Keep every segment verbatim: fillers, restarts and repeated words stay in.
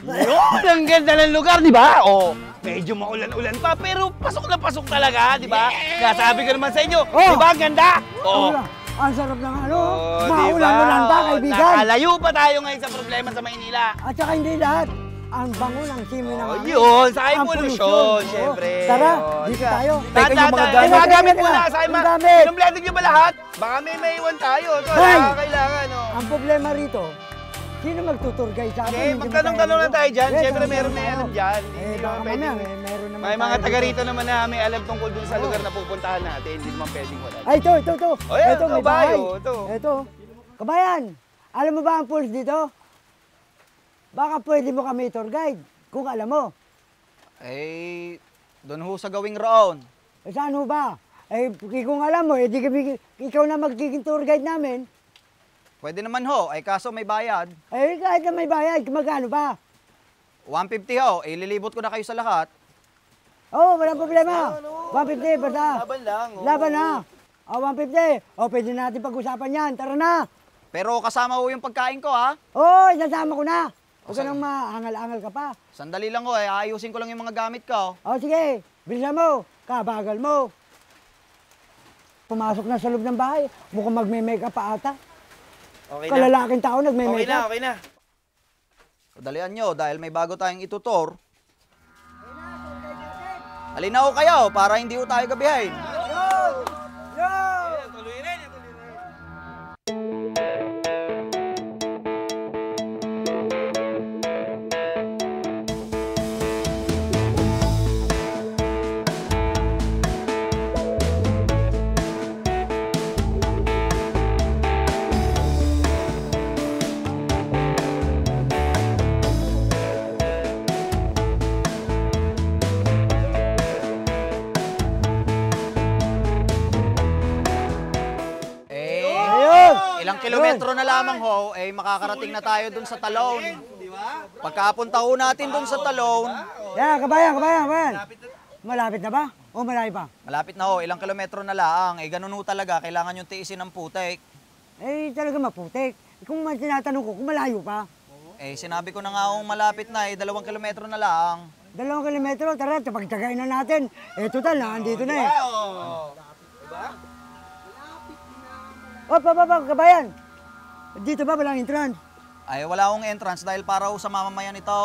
Yun! Ang ganda ng lugar, di ba? O, medyo maulan-ulan pa, pero pasok na pasok talaga, di ba? Yeah! Nasabi ko naman sa inyo, oh, di ba? Ang ganda! Oh. Ang sarap ng ano, oh, maulan-ulan pa, kaibigan. Nakalayo pa tayo ngayon sa problema sa Maynila. At saka hindi lahat, ang bango ng simoy ng amin. Yun, sa evolusyon, siyempre. Tara, dito tayo. Teka yung mga gamit. Mga gamit muna, sa akin mga. Pinumblended nyo ba lahat? Baka may maiwan tayo. Ito, nakakailangan. Ang problema rito, sino magtutur guys? Okay, magtanong-tanong na tayo dyan. Siyempre meron may alam dyan. Eh, baka kami, meron naman. May mga taga rito naman na may alam tungkol dun sa lugar na pupuntahan natin. Hindi naman pwedeng wala. Ay, ito, ito, ito. O yan, ito, bayo. Ito. Kabayan, alam mo ba ang pools dito? Baka pwede mo kami tour guide, kung alam mo. Eh, doon ho sa gawing roon. Eh, saan ho ba? Eh, kung alam mo, eh, di kami, ikaw na magiging tour guide namin. Pwede naman ho, ay kaso may bayad. Eh, kahit na may bayad, magkano ba? one fifty ho, eh, lilibot ko na kayo sa lahat. Oo, oh, walang problema. Oh, no, one fifty, basta. Laban lang. Oh. Laban na. O, oh, one fifty. O, oh, pwede natin pag-usapan yan. Tara na. Pero kasama ho yung pagkain ko, ha? Oo, oh, sasama ko na. Huwag ka nang mahangal-angal ka pa. Sandali lang ho, eh. Ayusin ko lang yung mga gamit ko. O, oh, sige. Bilisan mo. Kabagal mo. Pumasok na sa loob ng bahay. Mukhang magme-makeup pa ata. Okay na. Kalalaking tao nagme-makeup. Okay na, okay na. Padalian nyo dahil may bago tayong itutor. Halina ho kayo para hindi ho tayo gabihain. Yo! Yo! Tuloy na yun, tuloy na yun. Kilometro na lamang ho, eh makakarating na tayo dun sa Talon. Pagkapunta ho natin dun sa Talon. Yeah, kabayan, kabayan, kabayan. Malapit na ba? O malayo pa? Malapit na ho, ilang kilometro na lang. Eh ganun ho talaga, kailangan yung tiisin ng putik. Eh talaga maputik. Kung tinatanong ko, kung malayo pa? Eh sinabi ko na nga ho, malapit na eh, dalawang kilometro na lang. Dalawang kilometro? Tara, pagtagayin na natin. Eh total, nandito na eh. Diba? O, pa, pa, pa, kabayan. Dito ba walang entrance? Ay, wala akong entrance dahil para sa mamamayan ito.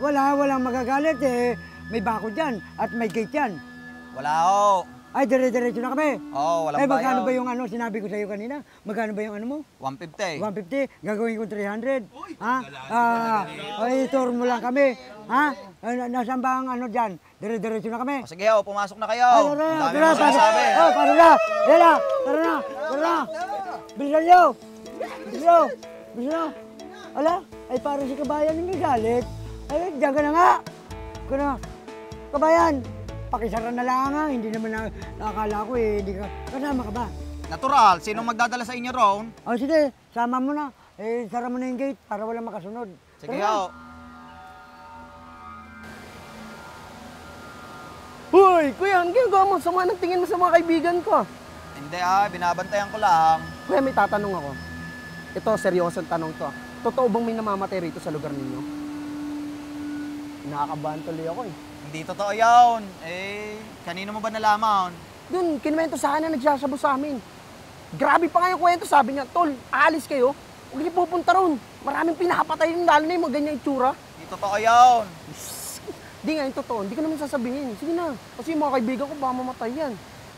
Wala, walang magagalit eh. May bako dyan at may gate yan. Wala ho. Ay, dire-diretso na kami. Oo, walang bayo. Ay, magkano ba yung ano, sinabi ko sa'yo kanina? Magkano ba yung ano mo? one fifty. one fifty, gagawin ko three hundred. Uy, ha? Ah, ay, tour mo lang kami. Ha? Nasaan ba ang ano dyan? Dire-diretso na kami. O, sige ho, pumasok na kayo. Ay, tara na, tara na, tara na. O, tara na, tara na, tara na. Tara! Bilisan nyo! Bilisan nyo! Bilisan nyo! Ala, ay parang si kabayan yung galit. Ay, diyan ka na nga! Ka na. Kabayan, pakisara na lang nga. Hindi naman na, nakakala ko eh. Hindi ka, kasama ka ba? Natural, sinong magdadala sa inyo roon? Oh, sige, sama mo na. Eh, sara mo na yung gate para walang makasunod. Sige ho. Uy, kuya, ang ginagawa mo? Sama ng tingin mo sa mga kaibigan ko. Hindi ah, binabantayan ko lang. Kuya, may tatanong ako. Ito, seryosong tanong to. Totoo bang may namamatay rito sa lugar ninyo? Nakakabahan tuloy ako eh. Hindi totoo yun. Eh, kanino mo ba nalaman? Dun, kinuwento sa akin na nagsasabo sa amin. Grabe pa nga yung kwento, sabi niya, tol, aalis kayo. Huwag niyo pupunta roon. Maraming pinapatay yung lalo na yung mga ganyan itsura. Hindi totoo yun. Hindi nga yung totoo, hindi ko naman sasabihin. Sige na, kasi yung mga kaibigan ko baka mamatay yan.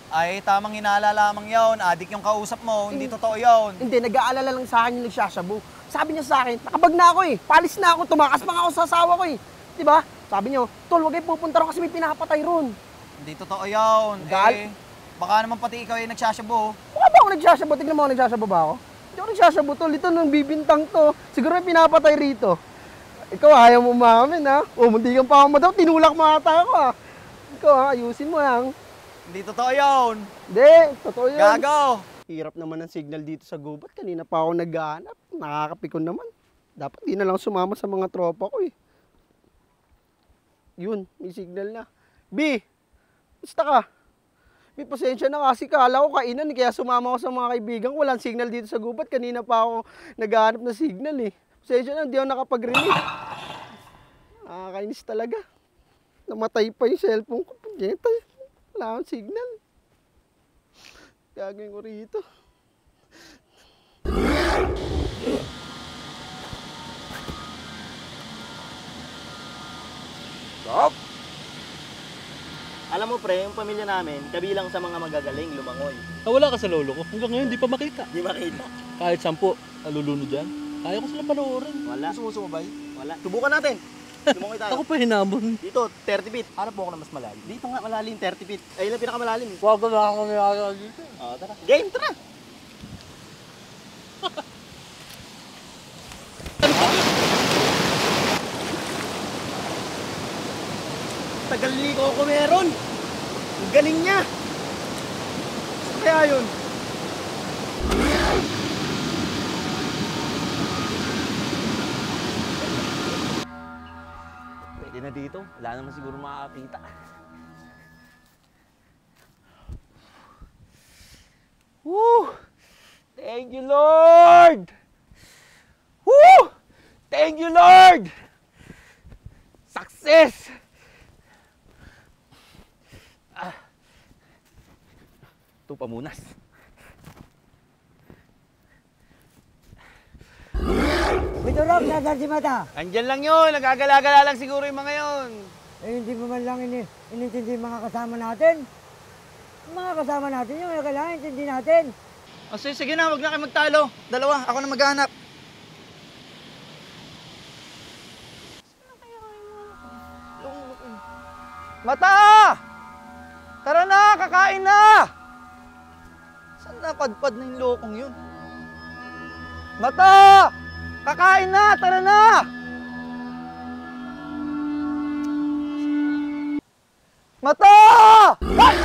Ay, tamang hinala lamang yun. Adik yung kausap mo. Hindi eh, totoo yun. Hindi, nag-aalala lang sa akin yung nagsasabu. Sabi niya sa akin, nakabag na ako eh. Palis na ako, tumakas pa ako sa asawa ko eh. Diba? Sabi niyo, tol, huwag kayo pupunta ron kasi may pinapatay ron. Hindi totoo yun. Gal? Eh, baka naman pati ikaw yung nagsasabu. Baka ba ako nagsasabu? Tignan mo ako nagsasabu ba ako? Hindi ako nagsasabu, tol. Ito nung bibintang to. Siguro may pinapatay rito. Ikaw, ayaw mo umamin ha. O, hindi kang pamadaw. Tinulak mo ata ako ha. Ikaw ha, ayusin mo lang. Hindi totoo yun. Hindi, totoo yun. Gago! Hirap naman ang signal dito sa gubat. Kanina pa ako naghahanap. Nakakapikon naman. Dapat di na lang sumama sa mga tropa ko eh. Yun, may signal na. B! Basta ka. May pasensya na kasi kala ko kainan. Kaya sumama ako sa mga kaibigan. Walang signal dito sa gubat. Kanina pa ako naghahanap na signal eh. Pasensya na, hindi ako nakapag-release. Nakakainis talaga. Namatay pa yung cellphone ko. Punyeta. Wala akong signal. Gagawin ko rito. Stop! Alam mo pre, yung pamilya namin, kabilang sa mga magagaling lumangoy. Nawala ka sa lolo ko. Hanggang ngayon, di pa makita. Di makita. Kahit sampo, naluluno dyan. Kaya ko sila panoorin. Wala. Gusto mo sumabay? Wala. Subukan natin. Sumungoy tayo. Ako pa hinamon. Dito, thirty feet. Hanap po ako na mas malalim. Dito nga malalim, thirty feet. Ayun lang pinakamalalim. Huwag ko na ako nangyayari dito. Oo, tara. Game, tara! Tagal niliko ako meron. Ang galing niya. Kaya yun. Na dito, wala naman siguro makakita. Woo! Thank you, Lord! Woo! Thank you, Lord! Success! Ah. Ito, pamunas. Biturok, nasan si Mata? Andyan lang yun. Nagagala-gala lang siguro yung mga yun. Eh, hindi mo man lang ini inintindi yung mga kasama natin. Mga kasama natin yung mga kailangan intindi natin. Oh, sige, sige na, huwag na kayo magtalo. Dalawa, ako na maghanap. Mata! Tara na, kakain na! Saan napadpad na yung lokong yun? Mata! Kakain na! Tara na! Mata! Ay!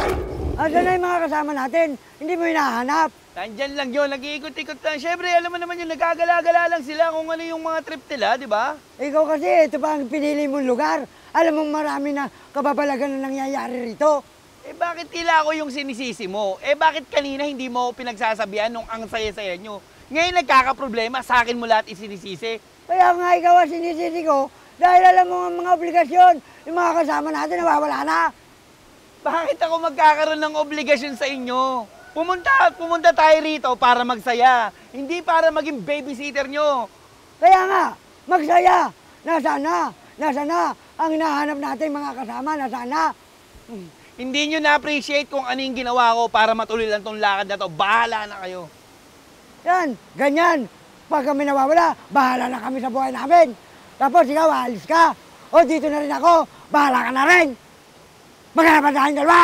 Asan na yung mga kasama natin? Hindi mo hinahanap. Nandyan lang yun. Nag-iikot-ikot lang. Siyempre, alam mo naman yun. Nagkagala-gala lang sila kung ano yung mga trip nila, di ba? Ikaw kasi, ito pa ang pinili mong lugar. Alam mong marami na kababalagan na nangyayari rito. Eh bakit tila ako yung sinisisi mo? Eh bakit kanina hindi mo pinagsasabihan nung ang saya-saya nyo? Ngayon nagkakaproblema, sa akin mo lahat isinisisi. Kaya nga ikaw ang sinisisi ko dahil alam mo ang mga obligasyon, yung mga kasama natin nawawala na. Bakit ako magkakaroon ng obligasyon sa inyo? Pumunta at pumunta tayo rito para magsaya, hindi para maging babysitter nyo. Kaya nga, magsaya. Nasaan na? Nasaan na? Ang hinahanap natin mga kasama, nasaan na? Hmm. Hindi nyo na-appreciate kung ano yung ginawa ko para matuloy lang tong lakad na to. Bahala na kayo. Yan, ganyan. Pag kami nawawala, bahala na kami sa buhay namin. Tapos ikaw, alis ka. O dito na rin ako, bahala ka na rin. Maghanap tayong dalawa.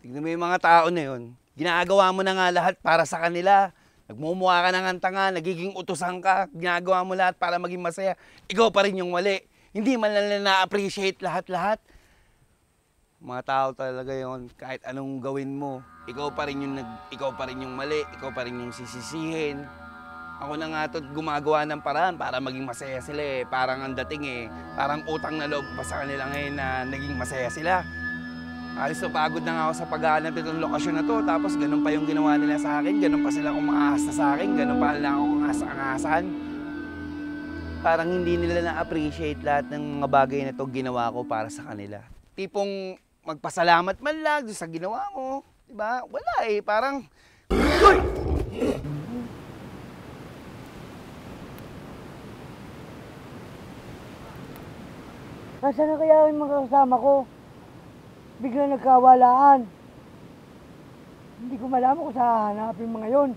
Tignan mo yung mga tao na yun. Ginagawa mo na nga lahat para sa kanila. Nagmumuha ka ng antanga, nagiging utusan ka. Ginagawa mo lahat para maging masaya. Ikaw pa rin yung mali. Hindi man lang na-appreciate lahat-lahat. Mga tao talaga yun, kahit anong gawin mo, ikaw pa rin yung, nag, ikaw pa rin yung mali, ikaw pa rin yung sisisihin. Ako na nga to't gumagawa ng paraan para maging masaya sila eh. Parang ang dating eh, parang utang na loob pa sa kanila ngayon na naging masaya sila. Alis na pagod na nga ako sa paghahanap itong lokasyon na to, tapos ganun pa yung ginawa nila sa akin, ganun pa sila umaasa sa akin, ganun pa lang akong asa-angasan. Parang hindi nila na-appreciate lahat ng mga bagay na to ginawa ko para sa kanila. Tipong magpasalamat man lang doon sa ginawa mo. Diba? Wala eh. Parang... Uy! Asan na kaya yung mga kasama ko? Bigla nagkawalaan. Hindi ko malaman kung saan hahanapin mga yun.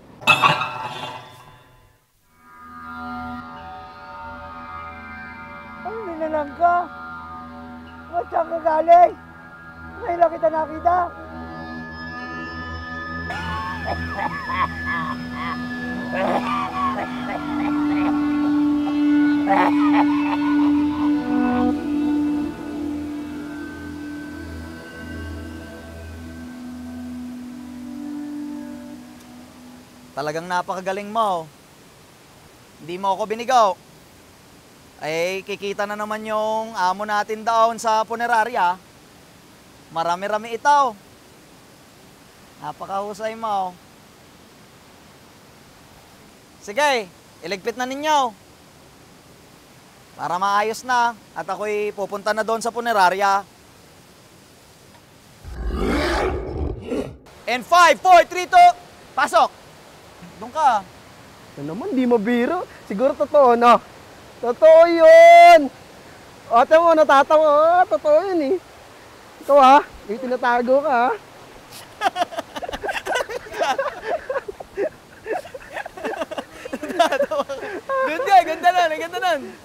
Ano ninalang ka? Ba't saan ka galing? Ngayon lang kita nakita. Talagang napakagaling mo. Hindi mo ako binigaw. Ay, kikita na naman yung amo natin doon sa punerarya. Marami-rami ito. Napakahusay mo. Sige, iligpit na ninyo. para maayos na at ako'y pupunta na doon sa punerarya. And five, four, three, two, pasok! Doon ka. Ano naman, di mabiro. Siguro totoo, no? Totoo yun! O, tiyan mo, natatawa. O, totoo yun eh. Ito ah, yung tinatago ka ah. Ganda, ganda nun, ganda nun.